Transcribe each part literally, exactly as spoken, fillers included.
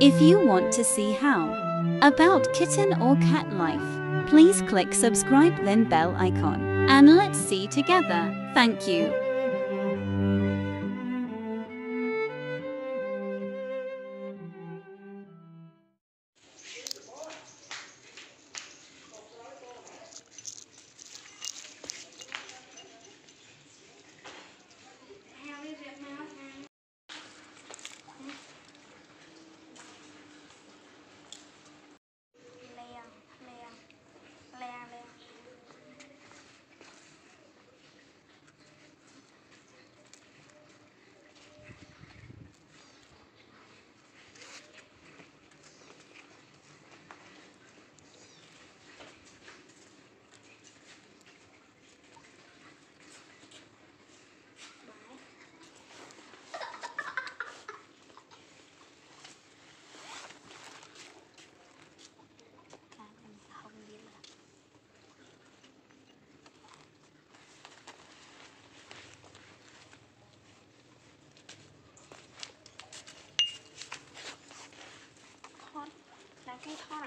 if you want to see how about kitten or cat life, please click subscribe then bell icon, and let's see together. Thank you. Cái tho là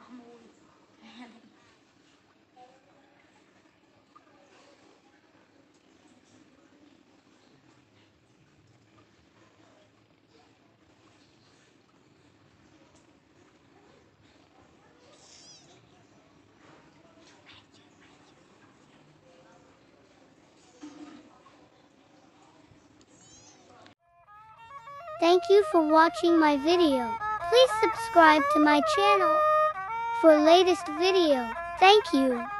Mahmoud. Thank you for watching my video. Please subscribe to my channel for latest video. Thank you.